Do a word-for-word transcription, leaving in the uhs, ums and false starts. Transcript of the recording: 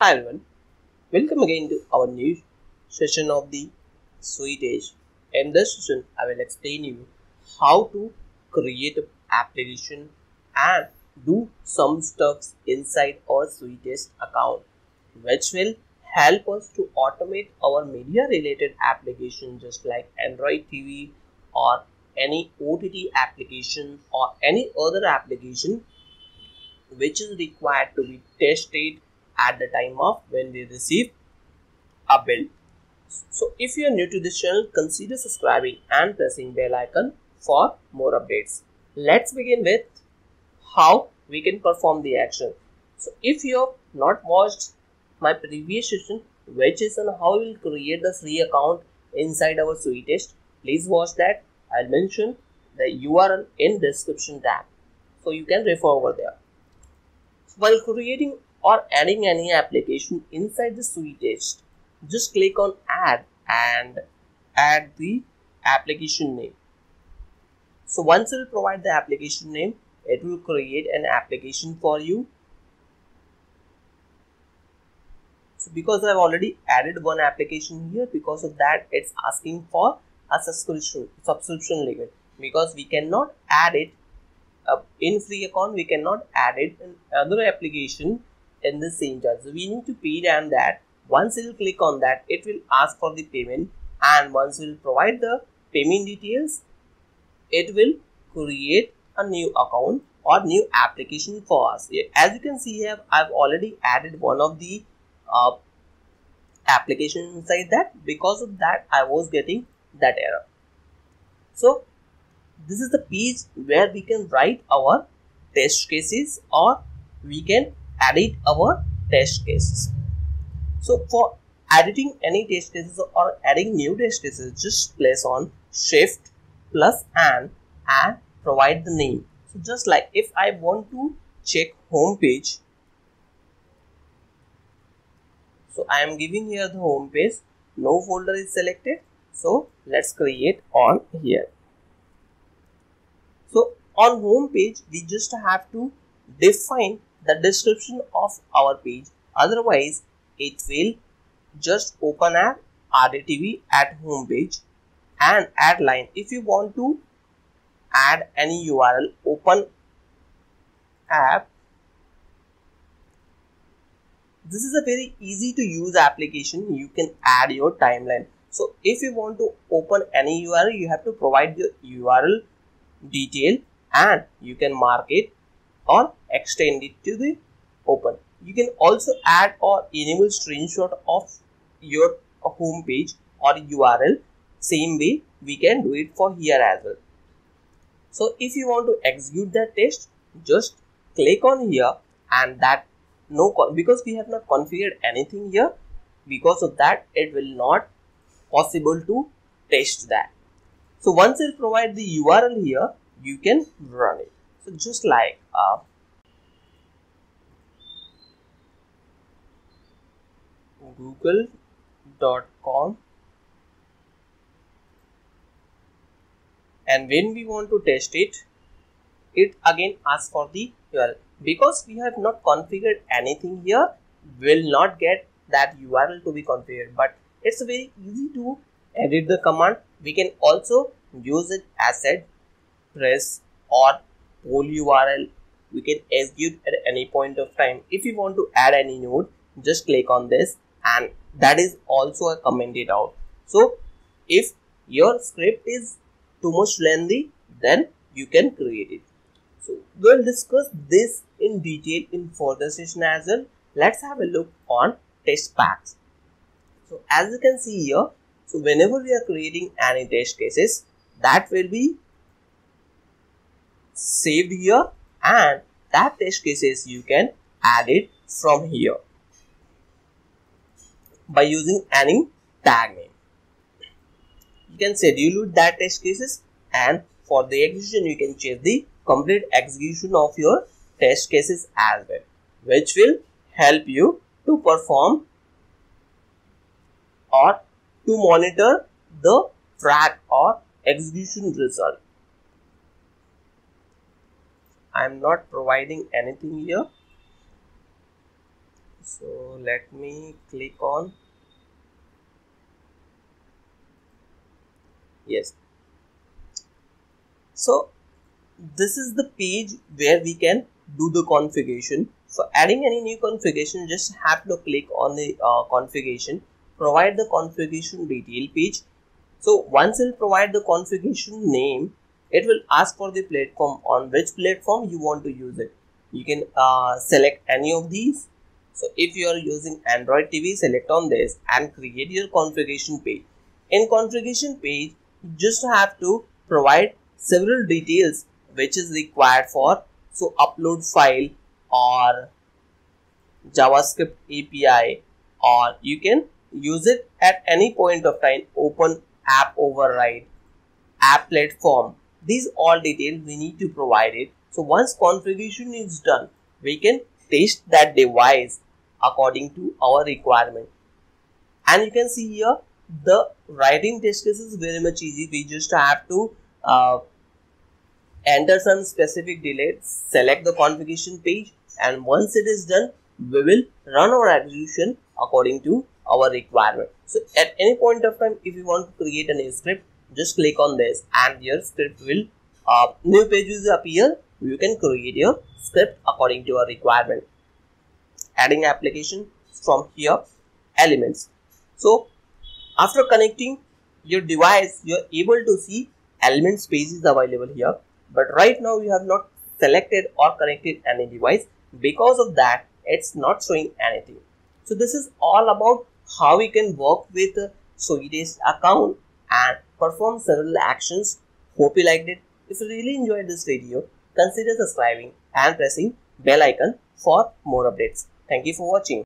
Hi everyone, welcome again to our new session of the Suitest. In this session, I will explain you how to create an application and do some stuffs inside our Suitest account, which will help us to automate our media related application just like Android T V or any O T T application or any other application which is required to be tested at the time of when we receive a bill. So if you are new to this channel, consider subscribing and pressing bell icon for more updates. Let's begin with how we can perform the action. So if you have not watched my previous session, which is on how we will create the free account inside our Suitest, please watch that. I'll mention the U R L in description tab, so you can refer over there. So while creating or adding any application inside the Suitest, just click on add and add the application name. So once you provide the application name, it will create an application for you. So because I've already added one application here, because of that it's asking for a subscription subscription limit, because we cannot add it uh, in free account, we cannot add it in other application in the same charge. So we need to pay them that. Once you click on that, it will ask for the payment, and once you provide the payment details, it will create a new account or new application for us. As you can see here, I've already added one of the uh, application inside that. Because of that, I was getting that error. So this is the page where we can write our test cases, or we can edit our test cases. So for editing any test cases or adding new test cases, just place on shift plus and and provide the name. So just like if I want to check home page, so I am giving here the home page, no folder is selected, so let's create on here. So on home page we just have to define the description of our page, otherwise it will just open app R T V at home page and add line. If you want to add any U R L, open app. This is a very easy to use application. You can add your timeline. So if you want to open any U R L, you have to provide the U R L detail and you can mark it or extend it to the open. You can also add or enable screenshot of your home page or U R L. Same way we can do it for here as well. So if you want to execute that test, just click on here and that no, because we have not configured anything here, because of that it will not possible to test that. So once you provide the U R L here, you can run it. So just like uh, google dot com, and when we want to test it, it again asks for the U R L. Because we have not configured anything here, will not get that U R L to be configured, but it's very easy to edit the command. We can also use it as a press or whole U R L. We can execute at any point of time. If you want to add any node, just click on this and that is also commented out. So if your script is too much lengthy, then you can create it. So we'll discuss this in detail in further session as well. Let's have a look on test packs. So as you can see here, so whenever we are creating any test cases, that will be saved here, and that test cases you can add it from here by using any tag name. You can schedule that test cases, and for the execution you can check the complete execution of your test cases as well, which will help you to perform or to monitor the track or execution result. I am not providing anything here. So let me click on yes. So this is the page where we can do the configuration. For adding any new configuration, just have to click on the uh, configuration, provide the configuration detail page. So once you provide the configuration name, it will ask for the platform, on which platform you want to use it. You can uh, select any of these. So if you are using Android T V, select on this and create your configuration page. In configuration page, you just have to provide several details which is required for, so upload file or JavaScript A P I, or you can use it at any point of time, open app override, app platform. These all details we need to provide it. So once configuration is done, we can test that device according to our requirement. And you can see here the writing test case is very much easy. We just have to uh, enter some specific delay, select the configuration page, and once it is done, we will run our execution according to our requirement. So at any point of time, if you want to create a new script, just click on this and your script will uh, new page will appear. You can create your script according to your requirement. Adding application from here, elements. So after connecting your device, you are able to see elements page is available here. But right now you have not selected or connected any device, because of that it's not showing anything. So this is all about how we can work with Suitest account and perform several actions. Hope you liked it. If you really enjoyed this video, consider subscribing and pressing bell icon for more updates. Thank you for watching.